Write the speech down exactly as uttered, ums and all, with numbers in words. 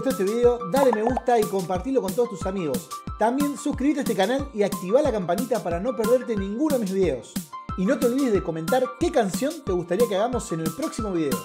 gustó este video, dale me gusta y compartilo con todos tus amigos. También suscríbete a este canal y activa la campanita para no perderte ninguno de mis videos. Y no te olvides de comentar qué canción te gustaría que hagamos en el próximo video.